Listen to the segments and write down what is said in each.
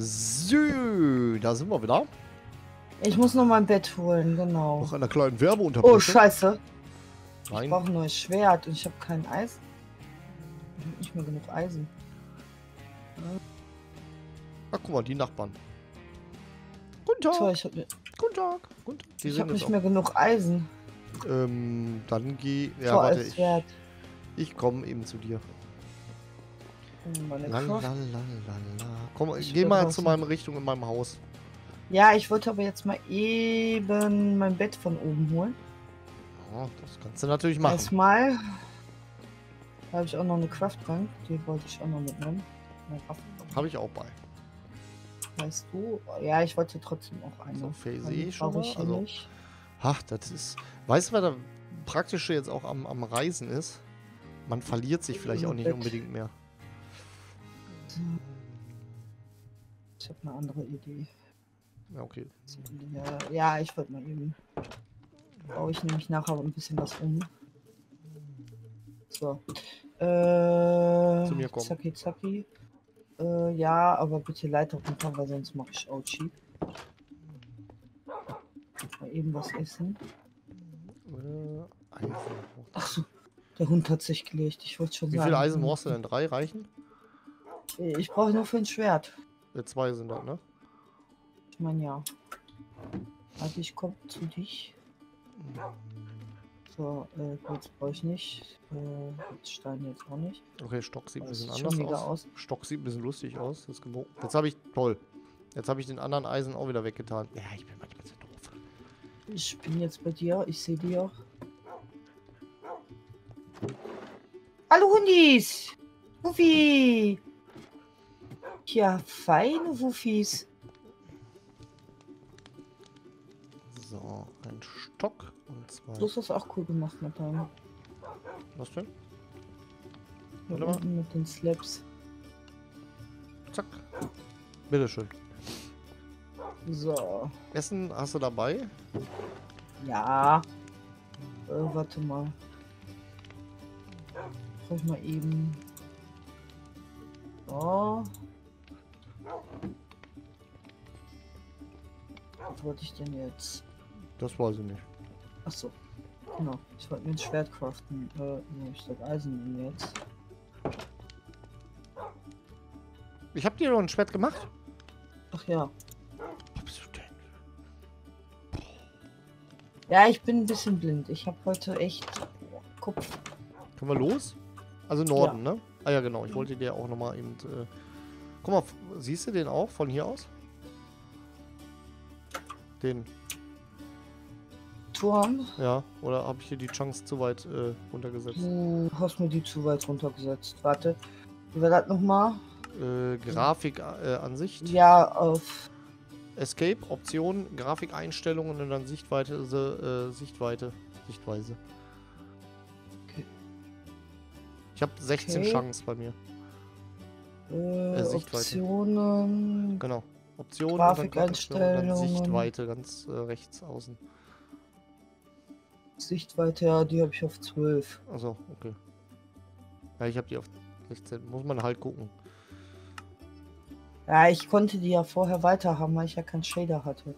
So, da sind wir wieder. Ich muss noch mein Bett holen, genau. Nach einer kleinen Werbeunterbrechung. Oh, scheiße. Nein. Ich brauche ein neues Schwert und ich habe kein Eisen. Ich habe nicht mehr genug Eisen. Ach, guck mal, die Nachbarn. Guten Tag. Toll, ich hab... Guten Tag. Guten Tag. Ich habe nicht mehr genug Eisen. Dann geh... Ja, Tor, warte. Ich komme eben zu dir. Komm, geh mal zu meinem Richtung in meinem Haus. Ja, ich wollte aber jetzt mal eben mein Bett von oben holen. Ja, das kannst du natürlich machen. Erstmal habe ich auch noch eine Kraftbank, die wollte ich auch noch mitnehmen. Habe ich auch bei. Weißt du? Ja, ich wollte trotzdem auch eine. So viel sehe ich schon mal. Also, ach, das ist... Weißt du, was da Praktische jetzt auch am Reisen ist? Man verliert sich vielleicht auch nicht unbedingt mehr. Ich habe eine andere Idee. Ja, okay. Ja, ich wollte mal eben. Baue ich nämlich nachher ein bisschen was um. So. Zu mir kommen. Zacki, zacki. Ja, aber bitte leite auf den Kopf, weil sonst mache ich Ouchie. Mal eben was essen. Eisen. Achso, der Hund hat sich gelegt. Ich wollte schon sagen. Wie viel Eisen brauchst du denn? 3 reichen? Ich brauche nur für ein Schwert. 2 sind das, ne? Ich meine, ja. Also ich komme zu dich. So, Holz brauche ich nicht. Stein jetzt auch nicht. Okay, Stock sieht ein bisschen anders aus. Stock sieht ein bisschen lustig aus. Das jetzt habe ich... Toll. Jetzt habe ich den anderen Eisen auch wieder weggetan. Ja, ich bin manchmal so doof. Ich bin jetzt bei dir. Ich sehe dich auch. Hallo Hundis! Wuffi! Ja, feine Wuffis. So, ein Stock und 2. Du hast das auch cool gemacht mit deinem. Was denn? Mit den Slaps. Zack. Bitteschön. So. Essen hast du dabei? Ja. Warte mal. Brauch ich mal eben. Oh. Was wollte ich denn jetzt? Das weiß ich nicht. Ach so. Genau. Ich wollte mir ein Schwert craften. Nee, ich soll Eisen nehmen jetzt. Ich hab dir noch ein Schwert gemacht. Ach ja. Was bist du denn? Ja, ich bin ein bisschen blind. Ich habe heute echt Kopf. Können wir los? Also Norden, ja, ne? Ah ja, genau. Ich wollte dir auch nochmal eben... Guck mal, siehst du den auch von hier aus? Den Turm? Ja, oder habe ich hier die Chance zu weit runtergesetzt? Du hast mir die zu weit runtergesetzt. Warte, wie war das nochmal? Grafikansicht. Ja, auf Escape, Option, Grafikeinstellungen und dann Sichtweise. Okay. Ich habe 16 okay. Chance bei mir. Sichtweite. Optionen. Genau. Optionen, Grafikeinstellungen, dann Sichtweite, ganz rechts außen. Sichtweite, ja, die habe ich auf 12. Also okay. Ja, ich habe die auf 16. Muss man halt gucken. Ja, ich konnte die ja vorher weiter haben, weil ich ja keinen Shader hatte.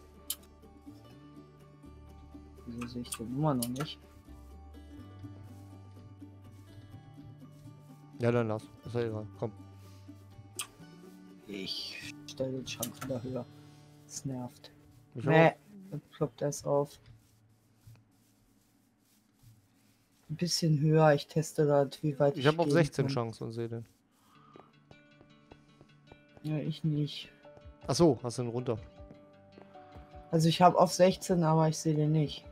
Wieso sehe ich die Nummer noch nicht? Ja, dann lass. Ist ja egal. Komm. Ich stelle den Schrank wieder höher. Das nervt. Nee, ploppt erst auf. Ein bisschen höher, ich teste das, wie weit ich habe auf 16 Chance und sehe den. Ja, ich nicht. Ach so, hast du den runter? Also ich habe auf 16, aber ich sehe den nicht.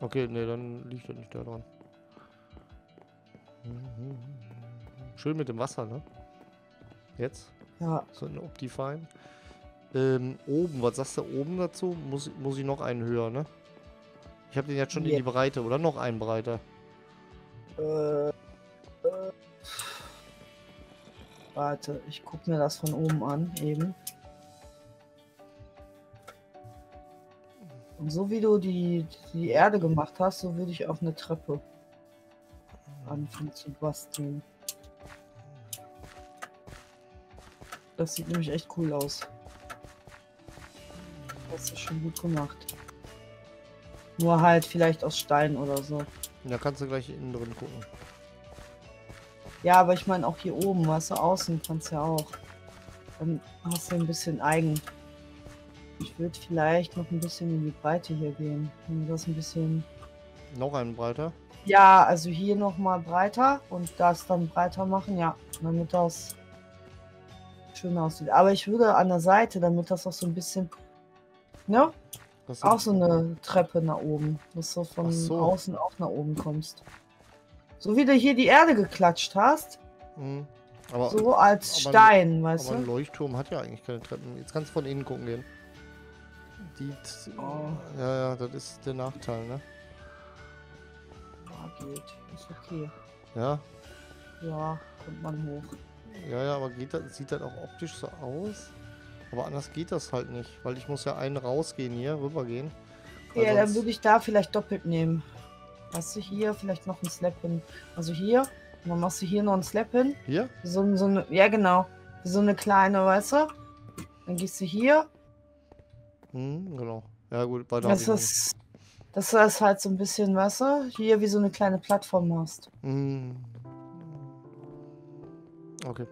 Okay, nee, dann liegt er nicht da dran. Schön mit dem Wasser, ne? Jetzt? Ja. So ein Optifine. Oben, was sagst du oben dazu? Muss ich noch einen höher, ne? Ich habe den jetzt schon in die Breite, oder? Noch einen breiter. Warte, ich guck mir das von oben an, eben. Und so wie du die Erde gemacht hast, so würde ich auf eine Treppe anfangen zu basteln. Das sieht nämlich echt cool aus. hast du schon gut gemacht. Nur halt vielleicht aus Stein oder so. Da kannst du gleich innen drin gucken. Ja, aber ich meine auch hier oben, weißt du, außen kannst du ja auch. Dann hast du ein bisschen Eigen. Ich würde vielleicht noch ein bisschen in die Breite hier gehen. Wenn das ein bisschen... Noch einen breiter? Ja, also hier nochmal breiter und das dann breiter machen, ja, damit das schön aussieht. Aber ich würde an der Seite, damit das auch so ein bisschen, ne? Auch so eine Treppe nach oben, dass du von außen auch nach oben kommst. So wie du hier die Erde geklatscht hast. Mhm. Aber, so als Stein, weißt du? Aber ein Leuchtturm hat ja eigentlich keine Treppen. Jetzt kannst du von innen gucken gehen. Die, ja, das ist der Nachteil, ne? Ja, geht. Ist okay. Ja? Ja, kommt man hoch. Ja, ja, aber geht das, sieht das auch optisch so aus? Aber anders geht das halt nicht, weil ich muss ja einen rausgehen hier, rübergehen. Ja, dann würde ich da vielleicht doppelt nehmen. Hast du hier vielleicht noch einen Slap hin? Also hier, und dann machst du hier noch einen Slap hin. Hier? So eine, ja genau, so eine kleine, weißt du? Dann gehst du hier. Hm, genau. Ja gut, bei der dass du das halt so ein bisschen, weißt du, hier wie so eine kleine Plattform hast. Hm. Okay.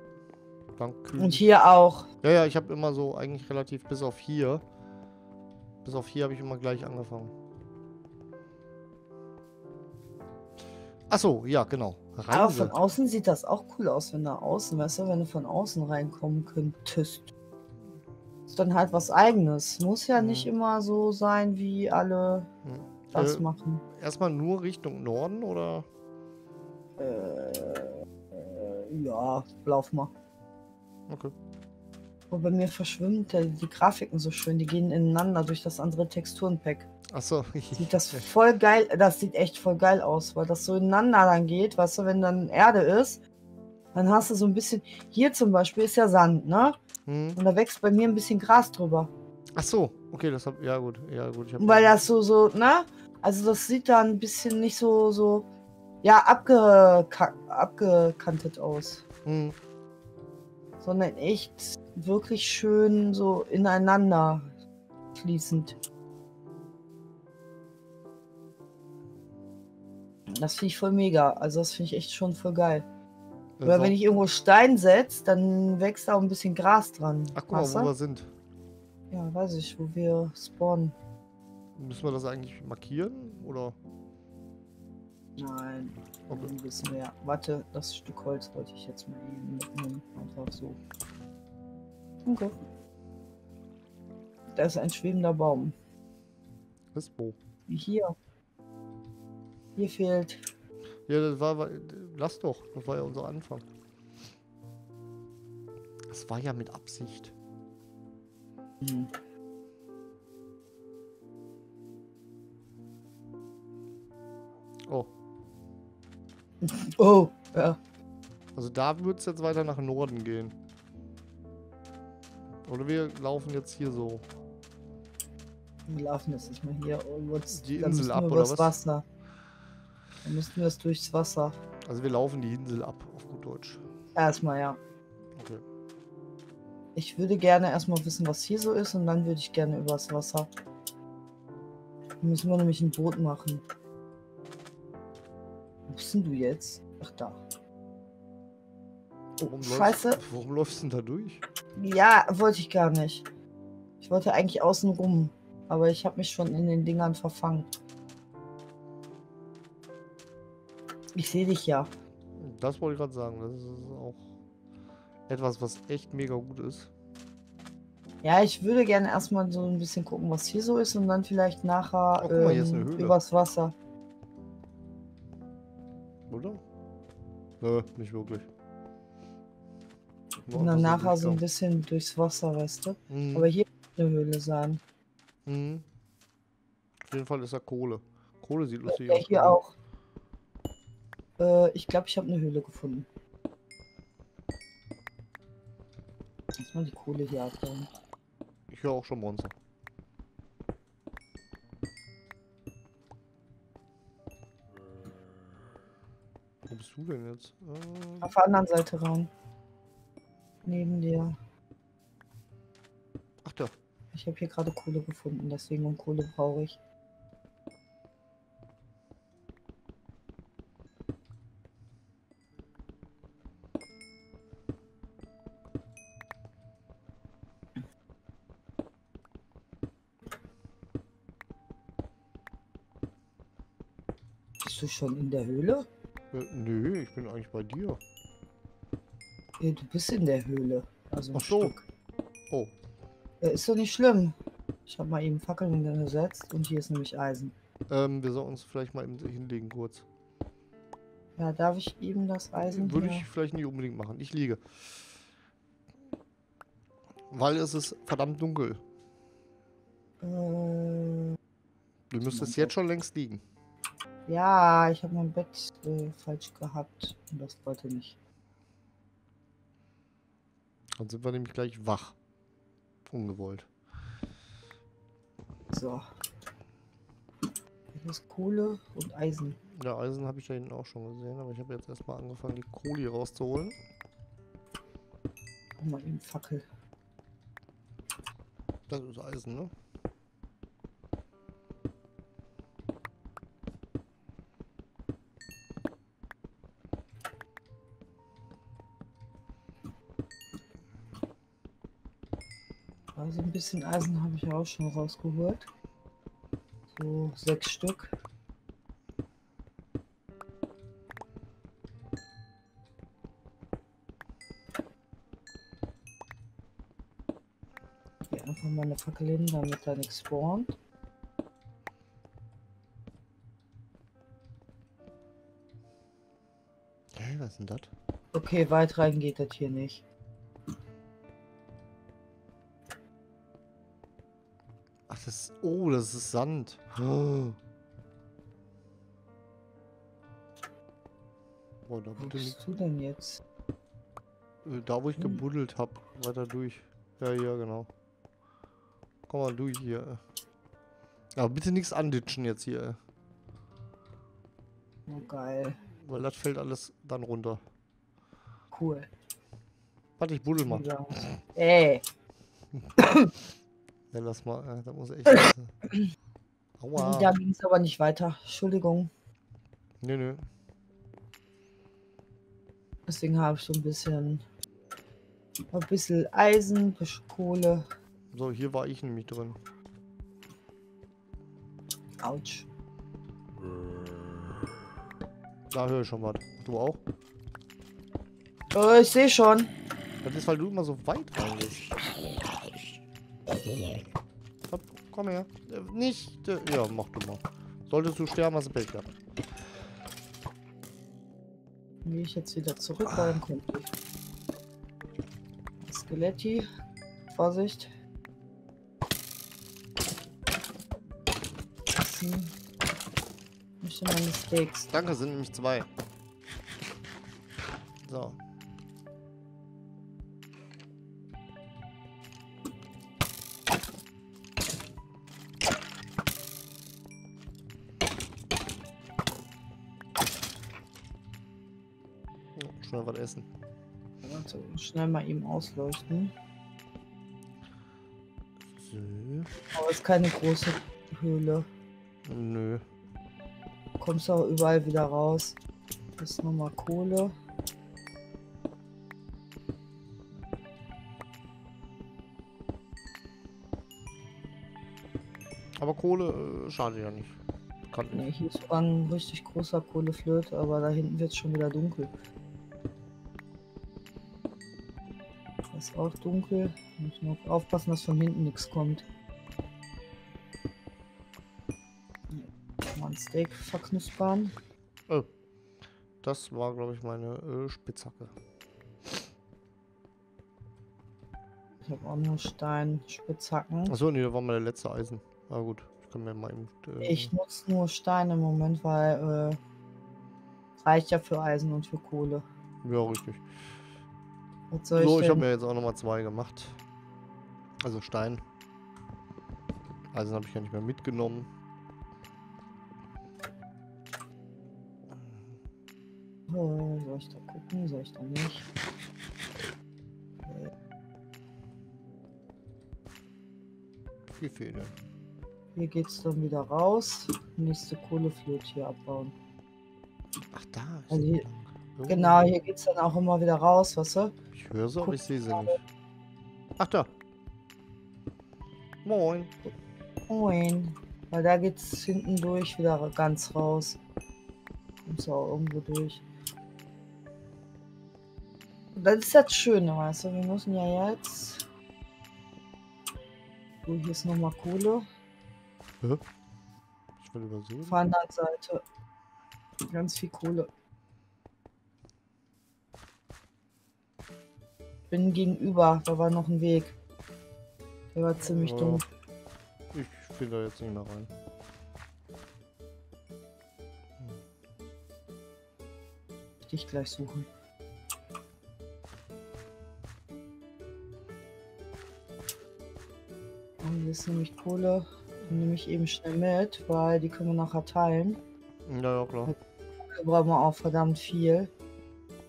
Danke. Und hier auch. Ja, ja, ich habe immer so eigentlich relativ bis auf hier habe ich immer gleich angefangen. Achso, ja, genau. Rein aber von außen sieht das auch cool aus, wenn da außen, weißt du, wenn du von außen reinkommen könntest. Ist dann halt was Eigenes. Muss ja nicht immer so sein, wie alle das machen. Erstmal nur Richtung Norden, oder? Ja, lauf mal. Okay. Oh, bei mir verschwimmen die Grafiken so schön, die gehen ineinander durch das andere Texturenpack. Achso. Sieht das voll geil, das sieht echt voll geil aus, weil das so ineinander dann geht, weißt du, wenn dann Erde ist, dann hast du so ein bisschen, hier zum Beispiel ist ja Sand, ne? Hm. Und da wächst bei mir ein bisschen Gras drüber. Ach so, okay, das hab, ja gut, ich hab weil das so, ne? Also das sieht da ein bisschen nicht so, ja, abgekantet aus. Hm. Sondern echt wirklich schön so ineinander fließend. Das finde ich voll mega. Also das finde ich echt schon voll geil. Weil wenn ich irgendwo Stein setze, dann wächst da auch ein bisschen Gras dran. Ach guck mal, wo wir sind. Ja, weiß ich, wo wir spawnen. Müssen wir das eigentlich markieren? Oder? Nein, okay. Ein bisschen mehr. Warte, das Stück Holz wollte ich jetzt mal mitnehmen. Einfach so. Okay. Da ist ein schwebender Baum. Was? Wo? Hier. Hier fehlt. Ja, das war. Lass doch. Das war ja unser Anfang. Das war ja mit Absicht. Mhm. Oh. Oh, ja. Also da würde es jetzt weiter nach Norden gehen. Oder wir laufen jetzt hier so. Wir laufen jetzt nicht mal hier. Oh, die Insel ab, oder was? Wasser. Dann müssten wir das durchs Wasser. Also wir laufen die Insel ab, auf gut Deutsch. Erstmal, ja. Okay. Ich würde gerne erstmal wissen, was hier so ist, und dann würde ich gerne übers Wasser. Dann müssen wir nämlich ein Boot machen. Wo bist denn du jetzt? Ach, da. Oh, scheiße. Warum läufst du denn da durch? Ja, wollte ich gar nicht. Ich wollte eigentlich außen rum, aber ich habe mich schon in den Dingern verfangen. Ich sehe dich ja. Das wollte ich gerade sagen. Das ist auch etwas, was echt mega gut ist. Ja, ich würde gerne erstmal so ein bisschen gucken, was hier so ist, und dann vielleicht nachher guck mal, hier ist eine Höhle. Übers Wasser. Oder? Nö, nicht wirklich. Und dann nachher so ein bisschen durchs Wasser, weißt du? Mhm. Aber hier wird eine Höhle sein. Mhm. Auf jeden Fall ist da Kohle. Kohle sieht lustig aus. Hier auch. Ich glaube, ich habe eine Höhle gefunden. Lass mal die Kohle hier abbauen. Ich höre auch schon Monster. Wo bist du denn jetzt? Auf der anderen Seite rein. Neben dir. Ach da. Ich habe hier gerade Kohle gefunden, deswegen und Kohle brauche ich. Bist du schon in der Höhle? Nö, ich bin eigentlich bei dir. Ja, du bist in der Höhle. Also ein Stück. Oh. Ist doch nicht schlimm. Ich habe mal eben Fackeln gesetzt und hier ist nämlich Eisen. Wir sollten uns vielleicht mal eben hinlegen kurz. Ja, darf ich eben das Eisen? Würde ich vielleicht nicht unbedingt machen. Ich liege. Weil es ist verdammt dunkel. Du müsstest jetzt schon längst liegen. Ja, ich habe mein Bett falsch gehabt und das wollte nicht. Dann sind wir nämlich gleich wach. Ungewollt. So. Das ist Kohle und Eisen. Ja, Eisen habe ich da hinten auch schon gesehen, aber ich habe jetzt erstmal angefangen, die Kohle hier rauszuholen. Auch mal eben Fackel. Das ist Eisen, ne? Also ein bisschen Eisen habe ich auch schon rausgeholt. So 6 Stück. Hier einfach mal eine Fackel hin, damit da nichts spawnt. Hey, was ist denn das? Okay, weit rein geht das hier nicht. Das, oh, das ist Sand. Oh. Oh, da wo bist du denn jetzt? Da, wo ich gebuddelt habe. Weiter durch. Ja, ja, genau. Komm mal durch hier. Aber bitte nichts anditschen jetzt hier. Oh, geil. Weil das fällt alles dann runter. Cool. Warte, ich buddel mal. Ja. Ey. Ja, lass mal, da muss ich echt. Aua. Da ging es aber nicht weiter. Entschuldigung. Nö, nö. Deswegen habe ich so ein bisschen Eisen, ein bisschen Kohle. So, hier war ich nämlich drin. Autsch. Da höre ich schon was. Du auch? Ich sehe schon. Das ist, weil du immer so weit rein bist. Hopp, komm her. Nicht. Ja, mach du mal. Solltest du sterben, hast du Pech gehabt. Gehe ich jetzt wieder zurück, weil dann kommt ich. Skeletti. Vorsicht. Ich möchte meine Steaks. Danke, sind nämlich 2. So. Schnell was essen. Also, schnell mal eben ausleuchten. So. Aber es ist keine große Höhle. Nö. Du kommst auch überall wieder raus. Das ist nochmal Kohle. Aber Kohle schadet ja nicht. Kann nicht. Nee, hier ist sogar ein richtig großer Kohleflöte, aber da hinten wird es schon wieder dunkel. Ist auch dunkel. Muss nur aufpassen, dass von hinten nichts kommt. Mal ein Steak verknuspern. Oh. Das war, glaube ich, meine Spitzhacke. Ich habe auch noch Stein, Spitzhacken. Achso, nee, da war meine letzte Eisen. Na gut, ich kann mir mal eben, ich nutze nur Stein im Moment, weil reicht ja für Eisen und für Kohle. Ja, richtig. So, ich habe mir jetzt auch nochmal 2 gemacht. Also Stein. Also habe ich ja nicht mehr mitgenommen. Oh, soll ich da gucken? Soll ich da nicht? viel Fähne. Hier geht's dann wieder raus. Nächste Kohleflut hier abbauen. Ach, da ist also hier, genau, hier geht's dann auch immer wieder raus, weißt du? Ich höre sie, aber ich sehe sie nicht. Ach, da. Moin. Moin. Weil da geht's hinten durch wieder ganz raus. Muss auch irgendwo durch. Das ist das Schöne, weißt du? Wir müssen ja jetzt... So, hier ist nochmal Kohle. Hä? Ich will übersehen. Auf der anderen Seite. Ganz viel Kohle. Bin gegenüber, da war noch ein Weg. Der war ziemlich dumm. Ich will da jetzt nicht mehr rein. Ich dich gleich suchen. Und hier ist nämlich Kohle. Die nehme ich eben schnell mit, weil die können wir nachher teilen. Ja, klar. Da brauchen wir auch verdammt viel.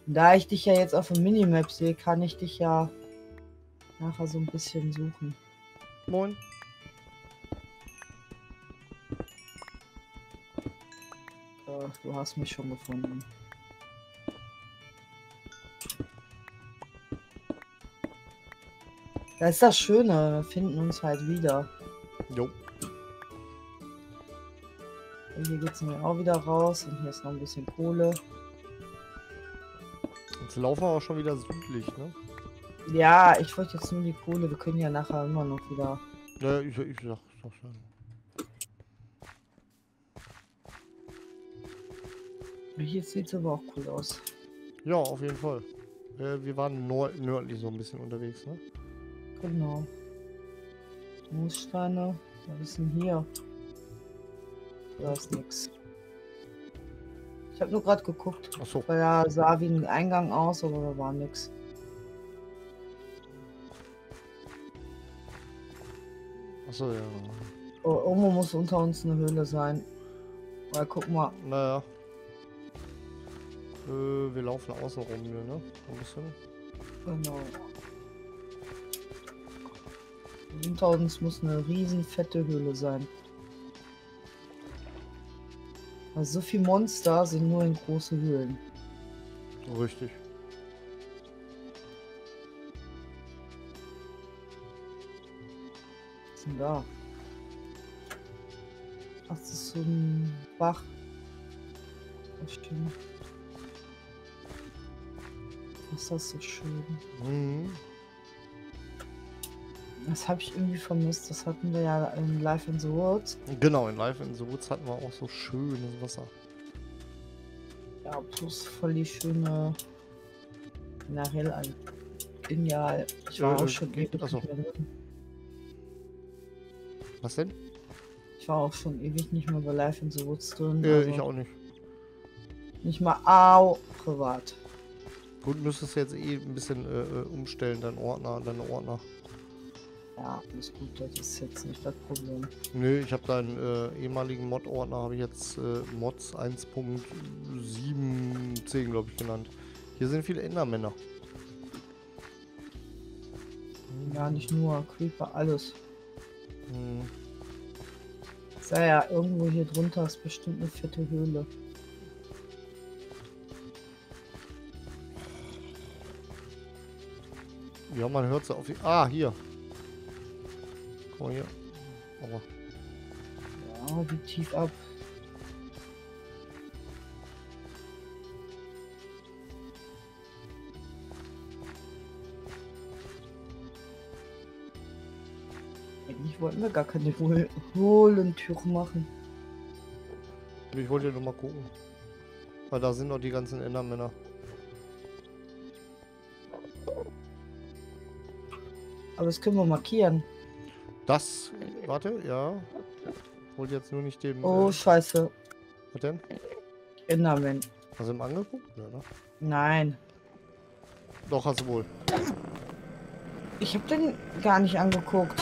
Da ich dich ja jetzt auf dem Minimap sehe, kann ich dich ja nachher so ein bisschen suchen. Moin. Du hast mich schon gefunden. Das ist das Schöne, wir finden uns halt wieder. Jo. Und hier geht es mir auch wieder raus und hier ist noch ein bisschen Kohle. Jetzt laufen wir auch schon wieder südlich, ne? Ja, ich wollte jetzt nur die Kohle, wir können ja nachher immer noch wieder... Ja, ich sag doch schon. Hier sieht es aber auch cool aus. Ja, auf jeden Fall. Wir waren nördlich so ein bisschen unterwegs, ne? Genau. Moossteine, was ist denn hier? Da ist nichts. Ich habe nur gerade geguckt, ach so, weil da sah wie ein Eingang aus, aber da war nichts. Achso, ja. Oh, irgendwo muss unter uns eine Höhle sein. Weil guck mal. Naja. Wir laufen außen rum hier, ne? Ein bisschen. Genau. Unter uns muss eine riesen fette Höhle sein. Also so viele Monster sind nur in große Höhlen. Richtig. Was ist denn da? Ach, das ist so ein Bach. Das stimmt. Das ist das so schön. Mhm. Das habe ich irgendwie vermisst. Das hatten wir ja in Life in the Woods. Genau, in Life in the Woods hatten wir auch so schönes Wasser. Ja, plus voll die schöne... Nachher an. Genial. Ich war auch schon ewig nicht mehr drin. Was denn? Ich war auch schon ewig nicht mehr bei Life in the Woods drin. Also ich auch nicht. Nicht mal au privat. Gut, müsstest du jetzt eh ein bisschen umstellen, deine Ordner. Ja, alles gut, das ist jetzt nicht das Problem. Nö, ich habe deinen ehemaligen Mod-Ordner, habe ich jetzt Mods 1.710, glaube ich, genannt. Hier sind viele Endermänner. Ja, nicht nur, Creeper, alles. Hm. Ja, irgendwo hier drunter ist bestimmt eine fette Höhle. Ja, man hört sie auf die... Ah, hier. Guck mal hier. Aber. Ja, wie tief ab. Eigentlich wollten wir gar keine Höhlentür machen. Ich wollte ja nur mal gucken. Weil da sind noch die ganzen Endermänner. Aber das können wir markieren. Das? Warte, ja. Wollte jetzt nur nicht den... Oh, scheiße. Was denn? Enderman. Hast du ihm angeguckt? Ja, ne? Nein. Doch, hast du wohl. Ich hab den gar nicht angeguckt.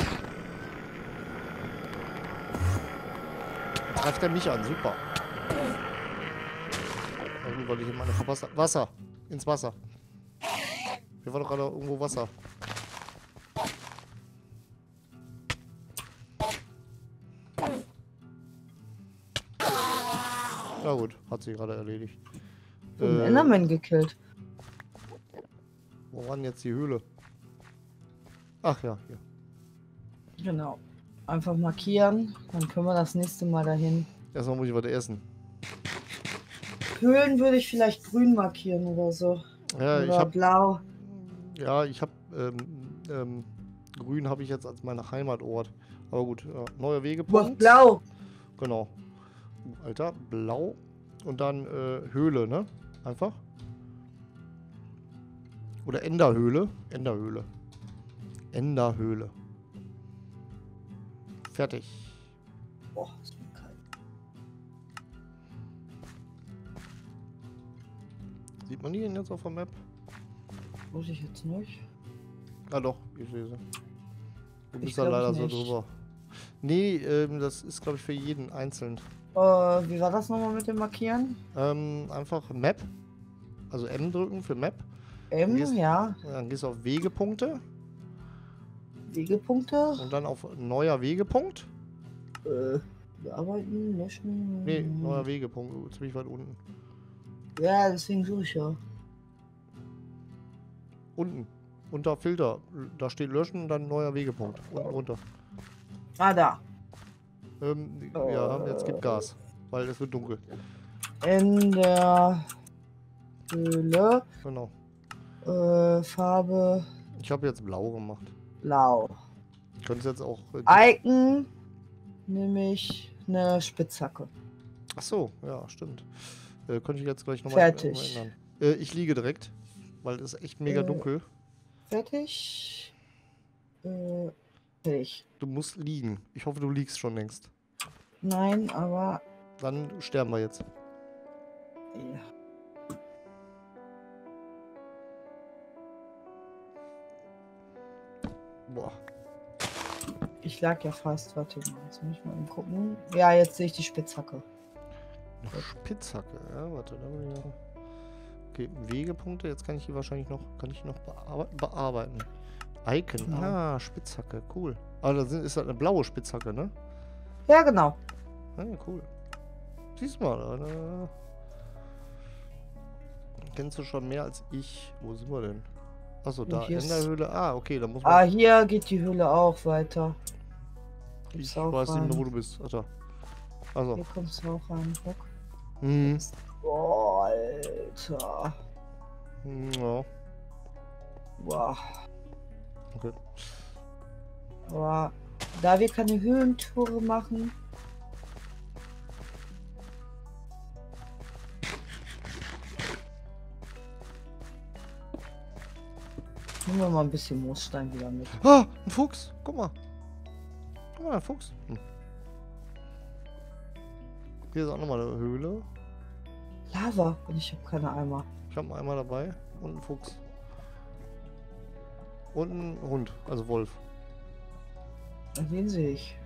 Greift er mich an, super. Na gut, weil ich ihm eine verpasst habe. Wasser! Ins Wasser. Hier war doch gerade irgendwo Wasser. Na gut, hat sie gerade erledigt. Den Enderman gekillt. Wo war denn jetzt die Höhle? Ach ja, hier. Genau. Einfach markieren, dann können wir das nächste Mal dahin. Erstmal muss ich was essen. Höhlen würde ich vielleicht grün markieren oder so. Ja, oder ich hab, blau. Ja, ich habe grün habe ich jetzt als meine Heimatort. Aber gut, neuer Wegepunkt. Blau. Genau. Alter, blau und dann Höhle, ne? Einfach. Oder Enderhöhle. Enderhöhle. Enderhöhle. Fertig. Boah, ist mir kalt. Sieht man die denn jetzt auf der Map? Muss ich jetzt nicht. Ah doch, ich sehe sie. Du bist da leider so drüber. Nee, das ist glaube ich für jeden einzeln. Wie war das nochmal mit dem Markieren? Einfach Map. Also M drücken für Map. M, gehst, ja. Dann gehst du auf Wegepunkte. Wegepunkte. Und dann auf neuer Wegepunkt. Bearbeiten, löschen. Nee, neuer Wegepunkt, ziemlich weit unten. Ja, deswegen suche ich ja. Unten, unter Filter. Da steht löschen und dann neuer Wegepunkt. Unten runter. Ah, da. Ja, jetzt gibt Gas, weil es wird dunkel. In der Höhle. Genau. Farbe. Ich habe jetzt blau gemacht. Blau. Ich könnte jetzt auch. Icon nehme ich eine Spitzhacke. Ach so, ja, stimmt. Könnte ich jetzt gleich nochmal ändern. Ich liege direkt, weil es ist echt mega dunkel. Fertig. Fertig. Du musst liegen. Ich hoffe, du liegst schon längst. Nein, aber. Dann sterben wir jetzt. Ja. Boah. Ich lag ja fast. Warte mal, jetzt muss ich mal eben gucken. Ja, jetzt sehe ich die Spitzhacke. Eine Spitzhacke, ja, warte, da will ich noch. Okay, Wegepunkte, jetzt kann ich die wahrscheinlich noch, kann ich noch bearbeiten. Icon, genau. Ah, Spitzhacke, cool. Aber da ist halt eine blaue Spitzhacke, ne? Ja, genau. Ah, ja, cool. Siehst du mal, da kennst du schon mehr als ich. Wo sind wir denn? Achso, da, Enderhöhle. Ah, okay, da muss man... Ah, hier geht die Höhle auch weiter. Kommst ich auch weiß rein. Nicht mehr, wo du bist. Ach, da. Also. Hier kommst du auch rein, guck. Mhm. Boah, Alter. Ja. Boah. Okay. Boah. Da wir keine Höhlentour machen... Nehmen wir mal ein bisschen Moosstein wieder mit. Ah, ein Fuchs! Guck mal! Guck mal, ein Fuchs! Hm. Hier ist auch nochmal eine Höhle. Lava! Und ich habe keine Eimer. Ich habe einen Eimer dabei und einen Fuchs. Und einen Hund, also Wolf. Den sehe ich.